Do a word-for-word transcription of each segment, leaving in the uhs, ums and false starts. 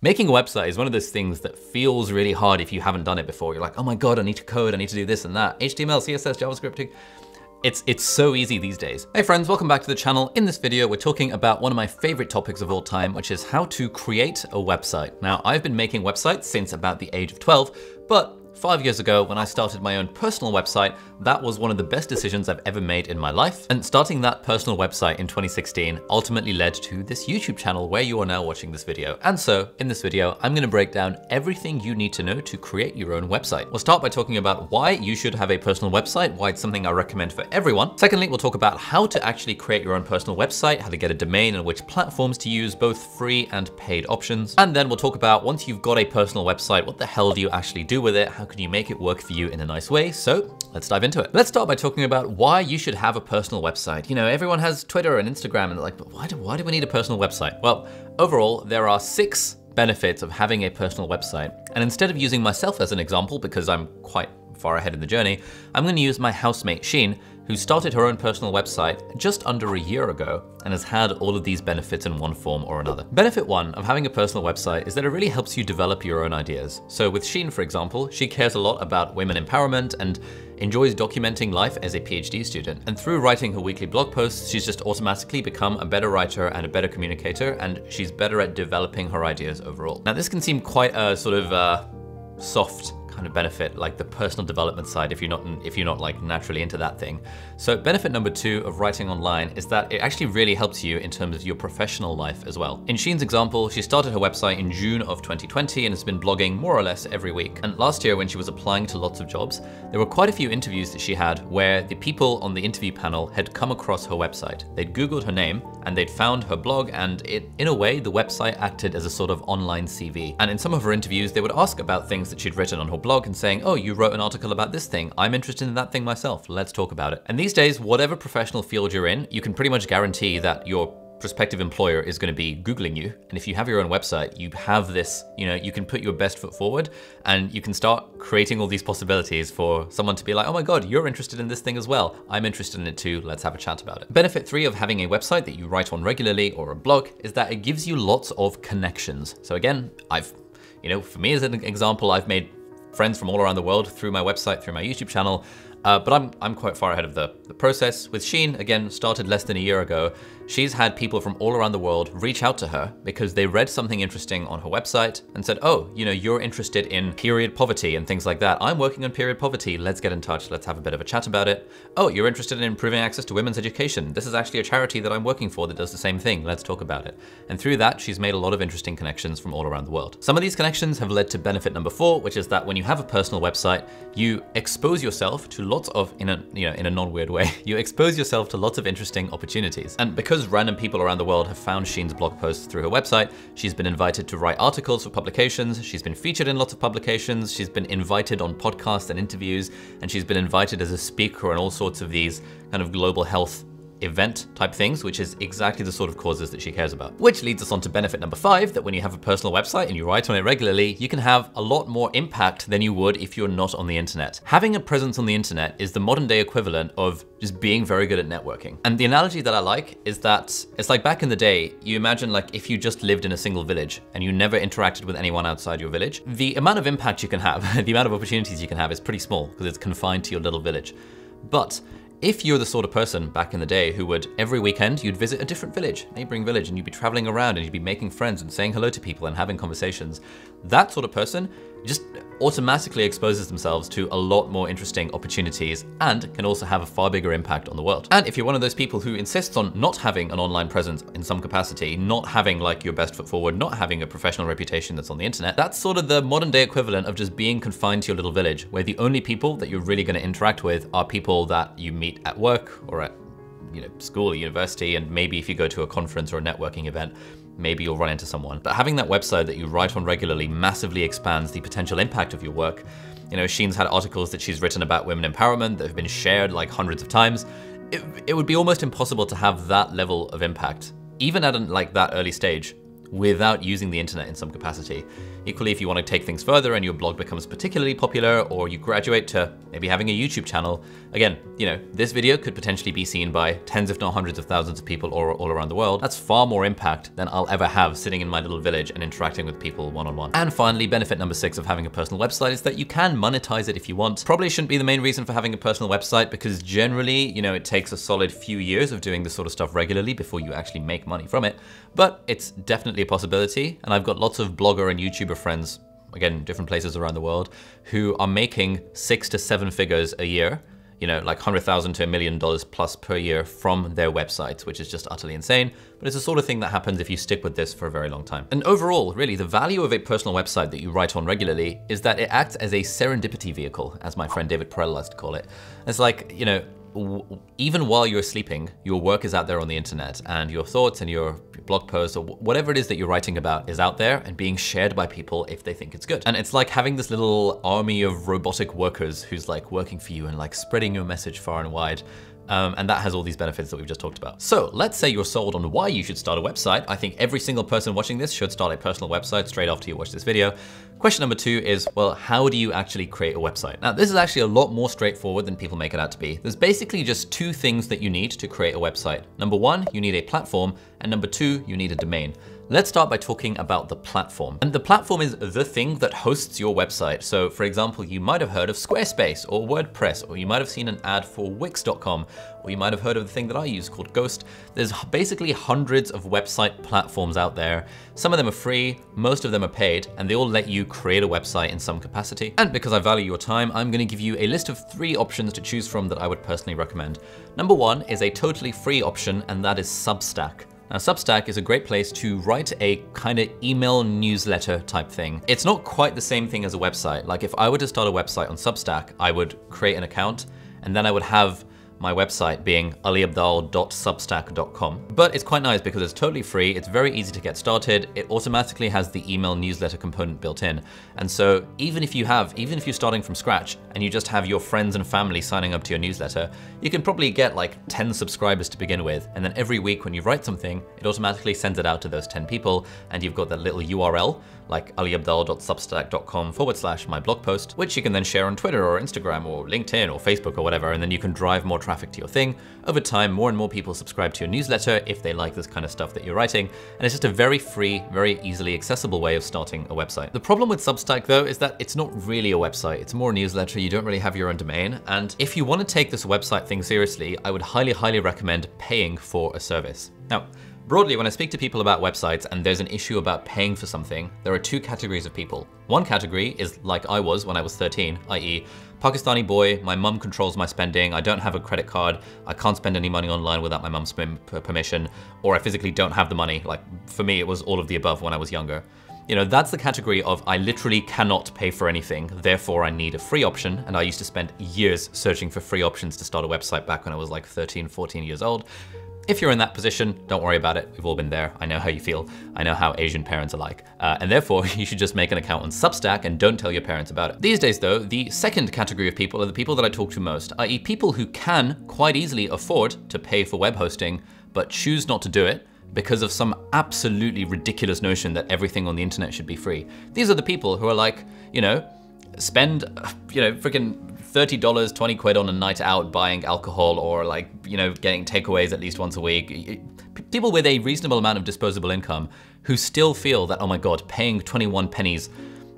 Making a website is one of those things that feels really hard if you haven't done it before. You're like, oh my God, I need to code, I need to do this and that. H T M L, C S S, JavaScript. It's, it's so easy these days. Hey friends, welcome back to the channel. In this video, we're talking about one of my favorite topics of all time, which is how to create a website. Now, I've been making websites since about the age of twelve, but five years ago, when I started my own personal website, that was one of the best decisions I've ever made in my life. And starting that personal website in twenty sixteen ultimately led to this YouTube channel where you are now watching this video. And so in this video, I'm gonna break down everything you need to know to create your own website. We'll start by talking about why you should have a personal website, why it's something I recommend for everyone. Secondly, we'll talk about how to actually create your own personal website, how to get a domain and which platforms to use, both free and paid options. And then we'll talk about once you've got a personal website, what the hell do you actually do with it? How can you make it work for you in a nice way? So let's dive into it. Let's start by talking about why you should have a personal website. You know, everyone has Twitter and Instagram and they're like, but why do, why do we need a personal website? Well, overall, there are six benefits of having a personal website. And instead of using myself as an example, because I'm quite far ahead in the journey, I'm gonna use my housemate, Sheen, who started her own personal website just under a year ago and has had all of these benefits in one form or another. Benefit one of having a personal website is that it really helps you develop your own ideas. So with Sheen, for example, she cares a lot about women empowerment and enjoys documenting life as a PhD student. And through writing her weekly blog posts, she's just automatically become a better writer and a better communicator, and she's better at developing her ideas overall. Now, this can seem quite a sort of uh, soft kind of benefit, like the personal development side, if you're not if you're not like naturally into that thing. So benefit number two of writing online is that it actually really helps you in terms of your professional life as well. In Sheen's example, she started her website in June of twenty twenty and has been blogging more or less every week. And last year when she was applying to lots of jobs, there were quite a few interviews that she had where the people on the interview panel had come across her website. They'd Googled her name and they'd found her blog, and it, in a way, the website acted as a sort of online C V. And in some of her interviews, they would ask about things that she'd written on her blog blog and saying, oh, you wrote an article about this thing. I'm interested in that thing myself. Let's talk about it. And these days, whatever professional field you're in, you can pretty much guarantee that your prospective employer is going to be Googling you. And if you have your own website, you have this, you know, you can put your best foot forward and you can start creating all these possibilities for someone to be like, oh my God, you're interested in this thing as well. I'm interested in it too. Let's have a chat about it. Benefit three of having a website that you write on regularly or a blog is that it gives you lots of connections. So again, I've, you know, for me as an example, I've made friends from all around the world through my website, through my YouTube channel, uh, but I'm, I'm quite far ahead of the, the process. With Sheen, again, started less than a year ago, she's had people from all around the world reach out to her because they read something interesting on her website and said, oh, you know, you're interested in period poverty and things like that. I'm working on period poverty. Let's get in touch. Let's have a bit of a chat about it. Oh, you're interested in improving access to women's education. This is actually a charity that I'm working for that does the same thing. Let's talk about it. And through that, she's made a lot of interesting connections from all around the world. Some of these connections have led to benefit number four, which is that when you have a personal website, you expose yourself to lots of, in a, you know, in a non-weird way, you expose yourself to lots of interesting opportunities. And because Because random people around the world have found Sheen's blog posts through her website, she's been invited to write articles for publications, she's been featured in lots of publications, she's been invited on podcasts and interviews, and she's been invited as a speaker on all sorts of these kind of global health event type things, which is exactly the sort of causes that she cares about. Which leads us on to benefit number five, that when you have a personal website and you write on it regularly, you can have a lot more impact than you would if you're not on the internet. Having a presence on the internet is the modern day equivalent of just being very good at networking. And the analogy that I like is that it's like back in the day, you imagine like if you just lived in a single village and you never interacted with anyone outside your village, the amount of impact you can have, the amount of opportunities you can have is pretty small because it's confined to your little village. But if you're the sort of person back in the day who would, every weekend, you'd visit a different village, neighboring village, and you'd be traveling around and you'd be making friends and saying hello to people and having conversations, that sort of person just automatically exposes themselves to a lot more interesting opportunities and can also have a far bigger impact on the world. And if you're one of those people who insists on not having an online presence in some capacity, not having like your best foot forward, not having a professional reputation that's on the internet, that's sort of the modern day equivalent of just being confined to your little village, where the only people that you're really going to interact with are people that you meet at work or at, you know, school or university, and maybe if you go to a conference or a networking event, maybe you'll run into someone. But having that website that you write on regularly massively expands the potential impact of your work. You know, Sheen's had articles that she's written about women empowerment that have been shared like hundreds of times. It, it would be almost impossible to have that level of impact, even at an, like that early stage, without using the internet in some capacity. Equally, if you want to take things further and your blog becomes particularly popular, or you graduate to maybe having a YouTube channel, again, you know, this video could potentially be seen by tens if not hundreds of thousands of people all, all around the world. That's far more impact than I'll ever have sitting in my little village and interacting with people one-on-one. And finally, benefit number six of having a personal website is that you can monetize it if you want. Probably shouldn't be the main reason for having a personal website, because generally, you know, it takes a solid few years of doing this sort of stuff regularly before you actually make money from it, but it's definitely a possibility. And I've got lots of blogger and YouTuber friends, again, different places around the world, who are making six to seven figures a year, you know, like one hundred thousand to a million dollars plus per year from their websites, which is just utterly insane. But it's the sort of thing that happens if you stick with this for a very long time. And overall, really, the value of a personal website that you write on regularly is that it acts as a serendipity vehicle, as my friend David Perell likes to call it. It's like, you know, even while you're sleeping, your work is out there on the internet, and your thoughts and your blog posts or whatever it is that you're writing about is out there and being shared by people if they think it's good. And it's like having this little army of robotic workers who's like working for you and like spreading your message far and wide. Um, and that has all these benefits that we've just talked about. So let's say you're sold on why you should start a website. I think every single person watching this should start a personal website straight after you watch this video. Question number two is, well, how do you actually create a website? Now, this is actually a lot more straightforward than people make it out to be. There's basically just two things that you need to create a website. Number one, you need a platform, and number two, you need a domain. Let's start by talking about the platform. And the platform is the thing that hosts your website. So for example, you might have heard of Squarespace or WordPress, or you might have seen an ad for Wix dot com, or you might have heard of the thing that I use called Ghost. There's basically hundreds of website platforms out there. Some of them are free, most of them are paid, and they all let you create a website in some capacity. And because I value your time, I'm gonna give you a list of three options to choose from that I would personally recommend. Number one is a totally free option, and that is Substack. Now, Substack is a great place to write a kind of email newsletter type thing. It's not quite the same thing as a website. Like if I were to start a website on Substack, I would create an account, and then I would have my website being ali abdaal dot substack dot com. But it's quite nice because it's totally free. It's very easy to get started. It automatically has the email newsletter component built in. And so even if you have, even if you're starting from scratch and you just have your friends and family signing up to your newsletter, you can probably get like ten subscribers to begin with. And then every week when you write something, it automatically sends it out to those ten people. And you've got that little U R L, like ali abdaal dot substack dot com forward slash my blog post, which you can then share on Twitter or Instagram or LinkedIn or Facebook or whatever. And then you can drive more traffic to your thing. Over time, more and more people subscribe to your newsletter if they like this kind of stuff that you're writing. And it's just a very free, very easily accessible way of starting a website. The problem with Substack though is that it's not really a website. It's more a newsletter. You don't really have your own domain. And if you want to take this website thing seriously, I would highly, highly recommend paying for a service. Now, broadly, when I speak to people about websites and there's an issue about paying for something, there are two categories of people. One category is like I was when I was thirteen, that is Pakistani boy, my mum controls my spending, I don't have a credit card, I can't spend any money online without my mum's permission, or I physically don't have the money. Like for me, it was all of the above when I was younger. You know, that's the category of I literally cannot pay for anything, therefore I need a free option. And I used to spend years searching for free options to start a website back when I was like thirteen, fourteen years old. If you're in that position, don't worry about it. We've all been there. I know how you feel. I know how Asian parents are like. Uh, and therefore, you should just make an account on Substack and don't tell your parents about it. These days though, the second category of people are the people that I talk to most, that is people who can quite easily afford to pay for web hosting, but choose not to do it because of some absolutely ridiculous notion that everything on the internet should be free. These are the people who are like, you know, spend, you know, freaking thirty dollars, twenty quid on a night out buying alcohol, or like, you know, getting takeaways at least once a week. People with a reasonable amount of disposable income who still feel that, oh my God, paying twenty-one pennies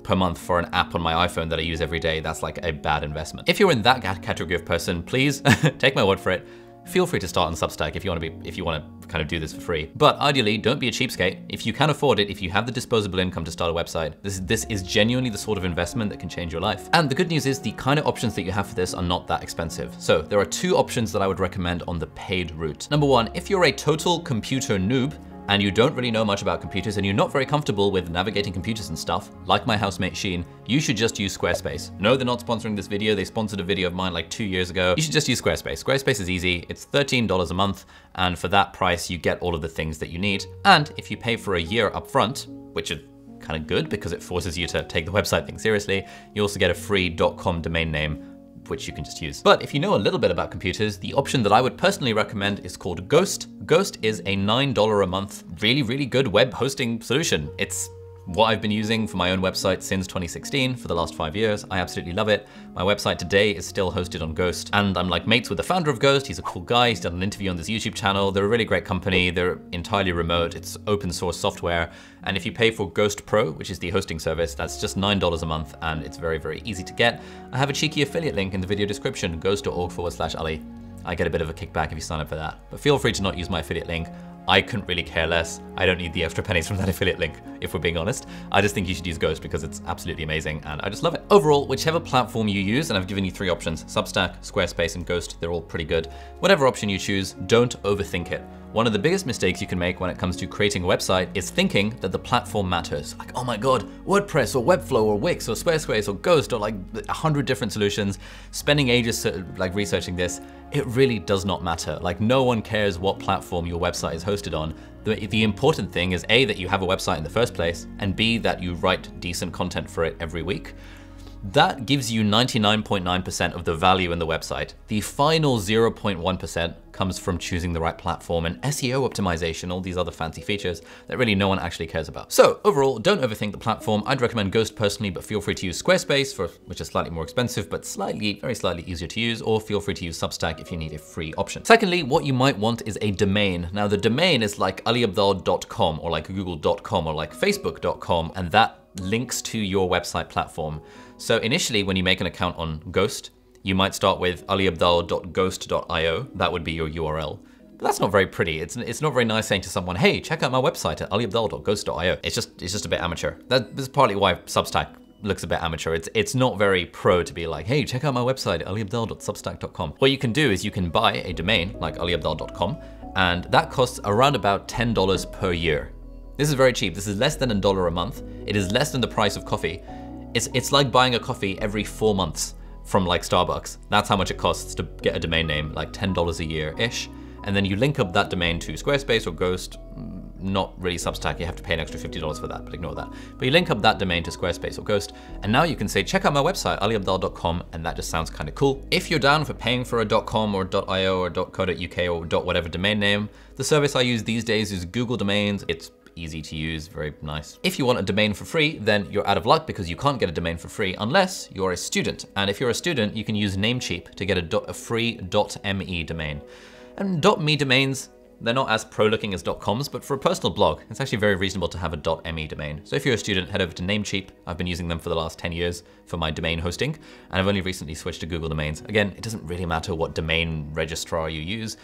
per month for an app on my iPhone that I use every day, that's like a bad investment. If you're in that category of person, please take my word for it. Feel free to start on Substack if you want to be, if you want to kind of do this for free. But ideally, don't be a cheapskate. If you can afford it, if you have the disposable income to start a website, this, this is genuinely the sort of investment that can change your life. And the good news is the kind of options that you have for this are not that expensive. So there are two options that I would recommend on the paid route. Number one, if you're a total computer noob, and you don't really know much about computers and you're not very comfortable with navigating computers and stuff, like my housemate Sheen, you should just use Squarespace. No, they're not sponsoring this video. They sponsored a video of mine like two years ago. You should just use Squarespace. Squarespace is easy. It's thirteen dollars a month. And for that price, you get all of the things that you need. And if you pay for a year upfront, which is kind of good because it forces you to take the website thing seriously, you also get a free .com domain name, which you can just use. But if you know a little bit about computers, the option that I would personally recommend is called Ghost. Ghost is a nine dollars a month, really, really good web hosting solution. It's what I've been using for my own website since twenty sixteen for the last five years. I absolutely love it. My website today is still hosted on Ghost, and I'm like mates with the founder of Ghost. He's a cool guy. He's done an interview on this YouTube channel. They're a really great company. They're entirely remote. It's open source software. And if you pay for Ghost Pro, which is the hosting service, that's just nine dollars a month, and it's very, very easy to get. I have a cheeky affiliate link in the video description, ghost.org forward slash Ali. I get a bit of a kickback if you sign up for that, but feel free to not use my affiliate link. I couldn't really care less. I don't need the extra pennies from that affiliate link, if we're being honest. I just think you should use Ghost because it's absolutely amazing and I just love it. Overall, whichever platform you use, and I've given you three options, Substack, Squarespace, and Ghost, they're all pretty good. Whatever option you choose, don't overthink it. One of the biggest mistakes you can make when it comes to creating a website is thinking that the platform matters. Like, oh my God, WordPress or Webflow or Wix or Squarespace or Ghost or like a hundred different solutions, spending ages like researching this. It really does not matter. Like, no one cares what platform your website is hosted on. The, the important thing is A, that you have a website in the first place, and B, that you write decent content for it every week. That gives you ninety-nine point nine percent of the value in the website. The final zero point one percent comes from choosing the right platform and S E O optimization, all these other fancy features that really no one actually cares about. So overall, don't overthink the platform. I'd recommend Ghost personally, but feel free to use Squarespace, for, which is slightly more expensive, but slightly, very slightly easier to use, or feel free to use Substack if you need a free option. Secondly, what you might want is a domain. Now the domain is like ali abdaal dot com or like google dot com or like facebook dot com, and that links to your website platform. So initially, when you make an account on Ghost, you might start with ali abdaal dot ghost dot i o. That would be your U R L. But that's not very pretty. It's, it's not very nice saying to someone, hey, check out my website at ali abdaal dot ghost dot i o. It's just, it's just a bit amateur. That is partly why Substack looks a bit amateur. It's, it's not very pro to be like, hey, check out my website at ali abdaal dot substack dot com. What you can do is you can buy a domain like ali abdaal dot com, and that costs around about ten dollars per year. This is very cheap. This is less than a dollar a month. It is less than the price of coffee. It's, it's like buying a coffee every four months from like Starbucks. That's how much it costs to get a domain name, like ten dollars a year-ish. And then you link up that domain to Squarespace or Ghost, not really Substack. You have to pay an extra fifty dollars for that, but ignore that. But you link up that domain to Squarespace or Ghost, and now you can say, check out my website, ali abdaal dot com, and that just sounds kind of cool. If you're down for paying for a .com or .io or .co.uk or .whatever domain name, the service I use these days is Google Domains. It's easy to use, very nice. If you want a domain for free, then you're out of luck because you can't get a domain for free unless you're a student. And if you're a student, you can use Namecheap to get a, dot, a free .me domain. And .me domains, they're not as pro-looking as .coms, but for a personal blog, it's actually very reasonable to have a .me domain. So if you're a student, head over to Namecheap. I've been using them for the last ten years for my domain hosting, and I've only recently switched to Google Domains. Again, it doesn't really matter what domain registrar you use.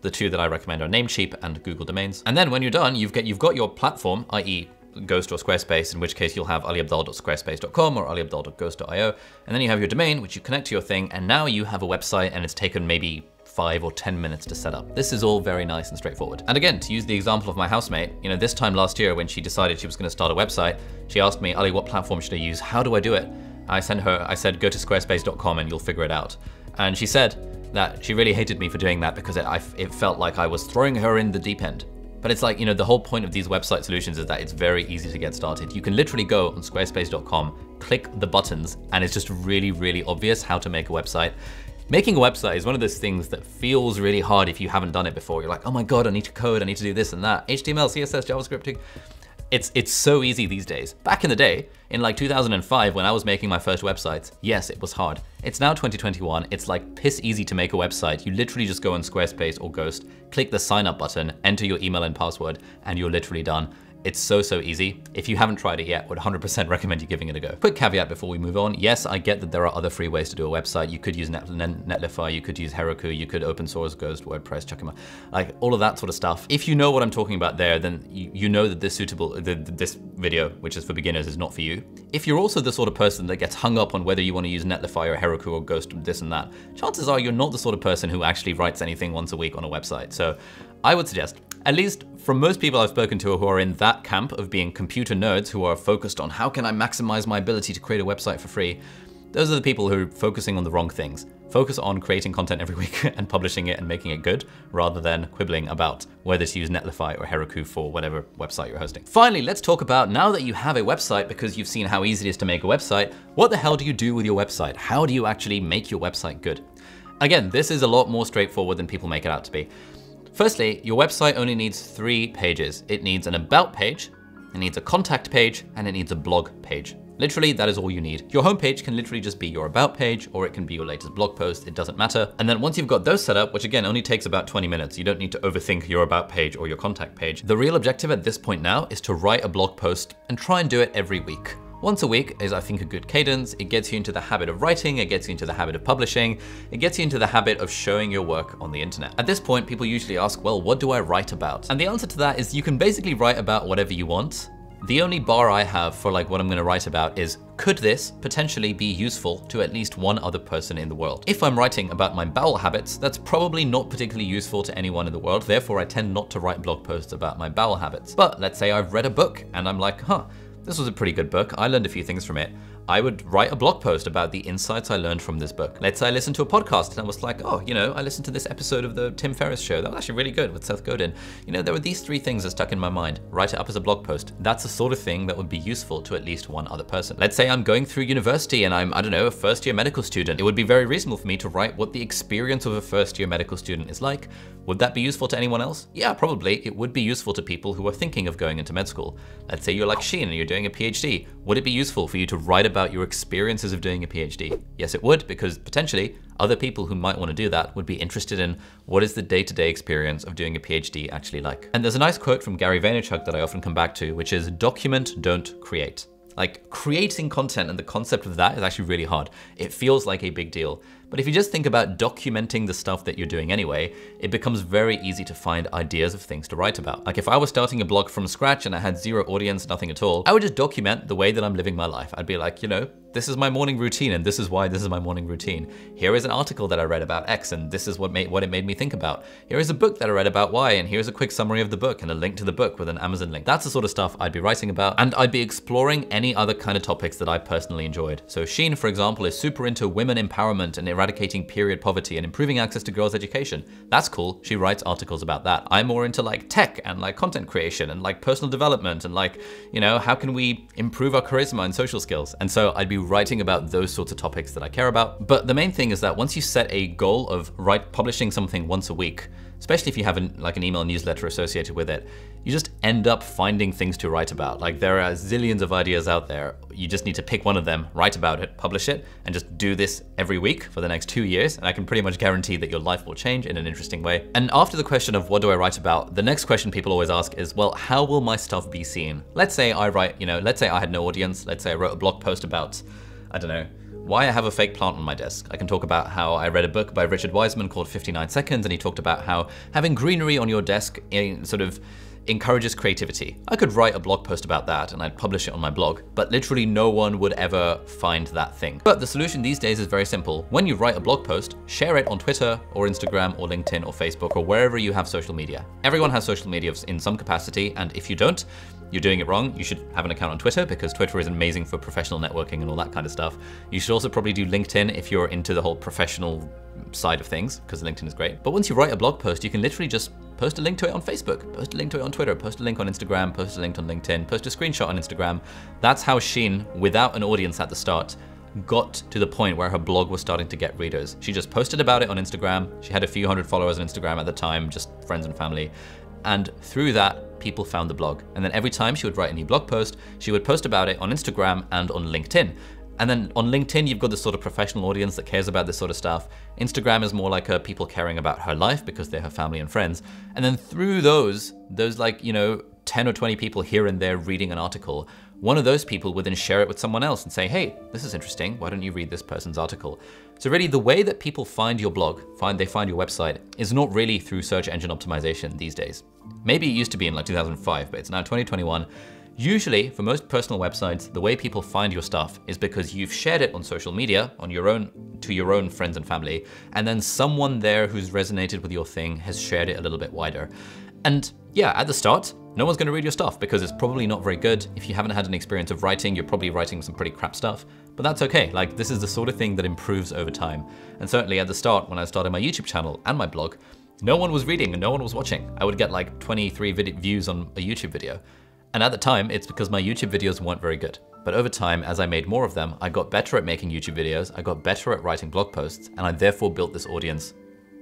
The two that I recommend are Namecheap and Google Domains. And then when you're done, you've, get, you've got your platform, that is Ghost or Squarespace, in which case you'll have ali abdaal dot squarespace dot com or ali abdaal dot ghost dot i o. And then you have your domain, which you connect to your thing. And now you have a website, and it's taken maybe five or ten minutes to set up. This is all very nice and straightforward. And again, to use the example of my housemate, you know, this time last year when she decided she was going to start a website, she asked me, Ali, what platform should I use? How do I do it? I sent her, I said, go to squarespace dot com and you'll figure it out. And she said that she really hated me for doing that because it, I, it felt like I was throwing her in the deep end. But it's like, you know, the whole point of these website solutions is that it's very easy to get started. You can literally go on squarespace dot com, click the buttons, and it's just really, really obvious how to make a website. Making a website is one of those things that feels really hard if you haven't done it before. You're like, oh my God, I need to code, I need to do this and that. H T M L, C S S, JavaScripting. It's, it's so easy these days. Back in the day, in like two thousand five, when I was making my first websites, yes, it was hard. It's now twenty twenty-one. It's like piss easy to make a website. You literally just go on Squarespace or Ghost, click the sign up button, enter your email and password, and you're literally done. It's so, so easy. If you haven't tried it yet, I would one hundred percent recommend you giving it a go. Quick caveat before we move on. Yes, I get that there are other free ways to do a website. You could use Net Netlify, you could use Heroku, you could open source, Ghost, WordPress, Chakra, like all of that sort of stuff. If you know what I'm talking about there, then you, you know that this suitable, the, this video, which is for beginners, is not for you. If you're also the sort of person that gets hung up on whether you want to use Netlify or Heroku or Ghost, this and that, chances are you're not the sort of person who actually writes anything once a week on a website. So I would suggest, at least from most people I've spoken to who are in that camp of being computer nerds who are focused on how can I maximize my ability to create a website for free, Those are the people who are focusing on the wrong things. Focus on creating content every week and publishing it and making it good, rather than quibbling about whether to use Netlify or Heroku for whatever website you're hosting. Finally, let's talk about, now that you have a website, because you've seen how easy it is to make a website, what the hell do you do with your website? How do you actually make your website good? Again, this is a lot more straightforward than people make it out to be. Firstly, your website only needs three pages. It needs an about page, it needs a contact page, and it needs a blog page. Literally, that is all you need. Your homepage can literally just be your about page, or it can be your latest blog post, it doesn't matter. And then once you've got those set up, which again only takes about twenty minutes, you don't need to overthink your about page or your contact page. The real objective at this point now is to write a blog post and try and do it every week. Once a week is, I think, a good cadence. It gets you into the habit of writing, it gets you into the habit of publishing, it gets you into the habit of showing your work on the internet. At this point, people usually ask, well, what do I write about? And the answer to that is you can basically write about whatever you want. The only bar I have for like what I'm gonna write about is, could this potentially be useful to at least one other person in the world? If I'm writing about my bowel habits, that's probably not particularly useful to anyone in the world. Therefore, I tend not to write blog posts about my bowel habits. But let's say I've read a book and I'm like, huh, this was a pretty good book. I learned a few things from it. I would write a blog post about the insights I learned from this book. Let's say I listened to a podcast and I was like, oh, you know, I listened to this episode of the Tim Ferriss Show. That was actually really good with Seth Godin. You know, there were these three things that stuck in my mind. Write it up as a blog post. That's the sort of thing that would be useful to at least one other person. Let's say I'm going through university and I'm, I don't know, a first year medical student. It would be very reasonable for me to write what the experience of a first year medical student is like. Would that be useful to anyone else? Yeah, probably. It would be useful to people who are thinking of going into med school. Let's say you're like Sheen and you're doing a PhD. Would it be useful for you to write a about your experiences of doing a PhD? Yes, it would, because potentially other people who might want to do that would be interested in what is the day-to-day experience of doing a PhD actually like. And there's a nice quote from Gary Vaynerchuk that I often come back to, which is document, don't create. Like, creating content and the concept of that is actually really hard. It feels like a big deal. But if you just think about documenting the stuff that you're doing anyway, it becomes very easy to find ideas of things to write about. Like if I was starting a blog from scratch and I had zero audience, nothing at all, I would just document the way that I'm living my life. I'd be like, you know, this is my morning routine and this is why this is my morning routine. Here is an article that I read about X and this is what made, what it made me think about. Here is a book that I read about Y and here's a quick summary of the book and a link to the book with an Amazon link. That's the sort of stuff I'd be writing about, and I'd be exploring any other kind of topics that I personally enjoyed. So Sheen, for example, is super into women empowerment and eradicating period poverty and improving access to girls' education. That's cool, she writes articles about that. I'm more into like tech and like content creation and like personal development and like, you know, how can we improve our charisma and social skills? And so I'd be writing about those sorts of topics that I care about. But the main thing is that once you set a goal of write, publishing something once a week, especially if you have an, like an email newsletter associated with it, you just end up finding things to write about. Like there are zillions of ideas out there. You just need to pick one of them, write about it, publish it, and just do this every week for the next two years. And I can pretty much guarantee that your life will change in an interesting way. And after the question of what do I write about, the next question people always ask is, well, how will my stuff be seen? Let's say I write, you know, let's say I had no audience. Let's say I wrote a blog post about, I don't know, why I have a fake plant on my desk. I can talk about how I read a book by Richard Wiseman called fifty-nine seconds, and he talked about how having greenery on your desk in sort of encourages creativity. I could write a blog post about that and I'd publish it on my blog, but literally no one would ever find that thing. But the solution these days is very simple. When you write a blog post, share it on Twitter or Instagram or LinkedIn or Facebook or wherever you have social media. Everyone has social media in some capacity, and if you don't, you're doing it wrong. You should have an account on Twitter because Twitter is amazing for professional networking and all that kind of stuff. You should also probably do LinkedIn if you're into the whole professional side of things, because LinkedIn is great. But once you write a blog post, you can literally just post a link to it on Facebook, post a link to it on Twitter, post a link on Instagram, post a link on LinkedIn, post a screenshot on Instagram. That's how Sheen, without an audience at the start, got to the point where her blog was starting to get readers. She just posted about it on Instagram. She had a few hundred followers on Instagram at the time, just friends and family. And through that, people found the blog. And then every time she would write a new blog post, she would post about it on Instagram and on LinkedIn. And then on LinkedIn, you've got this sort of professional audience that cares about this sort of stuff. Instagram is more like her people caring about her life because they're her family and friends. And then through those, those like, you know, ten or twenty people here and there reading an article, one of those people would then share it with someone else and say, hey, this is interesting. Why don't you read this person's article? So really the way that people find your blog, find they find your website, is not really through search engine optimization these days. Maybe it used to be in like two thousand five, but it's now twenty twenty-one. Usually, for most personal websites, the way people find your stuff is because you've shared it on social media, on your own, to your own friends and family, and then someone there who's resonated with your thing has shared it a little bit wider. And yeah, at the start, No one's going to read your stuff because it's probably not very good. If you haven't had an experience of writing, you're probably writing some pretty crap stuff, but that's okay. Like, this is the sort of thing that improves over time. And certainly at the start, when I started my YouTube channel and my blog, no one was reading and no one was watching. I would get like twenty-three vid- views on a YouTube video. And at the time, it's because my YouTube videos weren't very good. But over time, as I made more of them, I got better at making YouTube videos, I got better at writing blog posts, and I therefore built this audience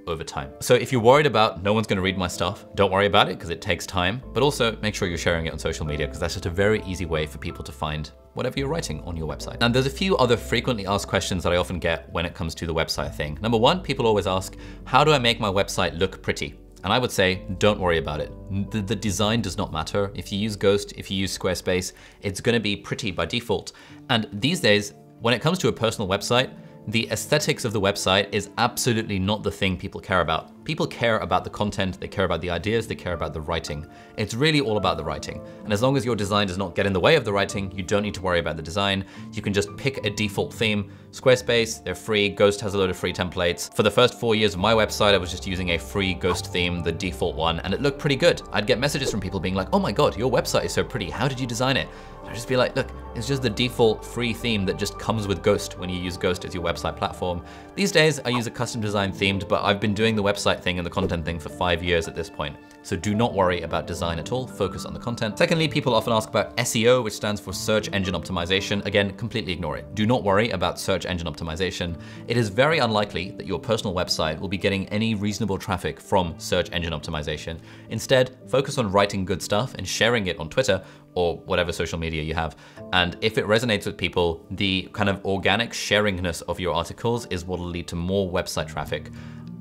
over time. So if you're worried about no one's going to read my stuff, don't worry about it because it takes time, but also make sure you're sharing it on social media because that's just a very easy way for people to find whatever you're writing on your website. And there's a few other frequently asked questions that I often get when it comes to the website thing. Number one, people always ask, how do I make my website look pretty? And I would say, don't worry about it. The, the design does not matter. If you use Ghost, if you use Squarespace, it's going to be pretty by default. And these days, when it comes to a personal website, the aesthetics of the website is absolutely not the thing people care about. People care about the content, they care about the ideas, they care about the writing. It's really all about the writing. And as long as your design does not get in the way of the writing, you don't need to worry about the design. You can just pick a default theme. Squarespace, they're free. Ghost has a load of free templates. For the first four years of my website, I was just using a free Ghost theme, the default one, and it looked pretty good. I'd get messages from people being like, oh my God, your website is so pretty. How did you design it? And I'd just be like, look, it's just the default free theme that just comes with Ghost when you use Ghost as your website. website platform. These days I use a custom design themed, but I've been doing the website thing and the content thing for five years at this point. So do not worry about design at all, focus on the content. Secondly, people often ask about S E O, which stands for search engine optimization. Again, completely ignore it. Do not worry about search engine optimization. It is very unlikely that your personal website will be getting any reasonable traffic from search engine optimization. Instead, focus on writing good stuff and sharing it on Twitter or whatever social media you have. And if it resonates with people, the kind of organic sharingness of your articles is what will lead to more website traffic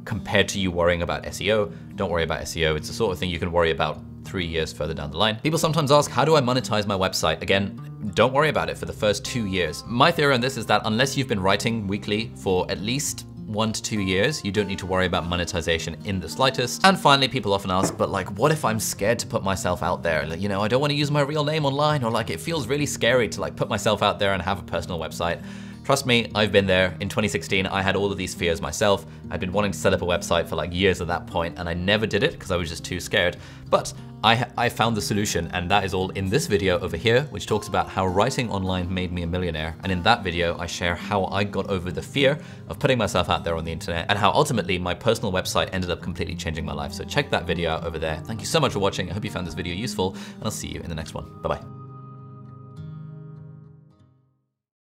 compared to you worrying about S E O. Don't worry about S E O. It's the sort of thing you can worry about three years further down the line. People sometimes ask, how do I monetize my website? Again, don't worry about it for the first two years. My theory on this is that unless you've been writing weekly for at least one to two years, you don't need to worry about monetization in the slightest. And finally, people often ask, but like, what if I'm scared to put myself out there? Like, you know, I don't want to use my real name online, or like, it feels really scary to like put myself out there and have a personal website. Trust me, I've been there. In twenty sixteen, I had all of these fears myself. I'd been wanting to set up a website for like years at that point, and I never did it because I was just too scared. But I, I found the solution, and that is all in this video over here, which talks about how writing online made me a millionaire. And in that video, I share how I got over the fear of putting myself out there on the internet and how ultimately my personal website ended up completely changing my life. So check that video out over there. Thank you so much for watching. I hope you found this video useful, and I'll see you in the next one. Bye-bye.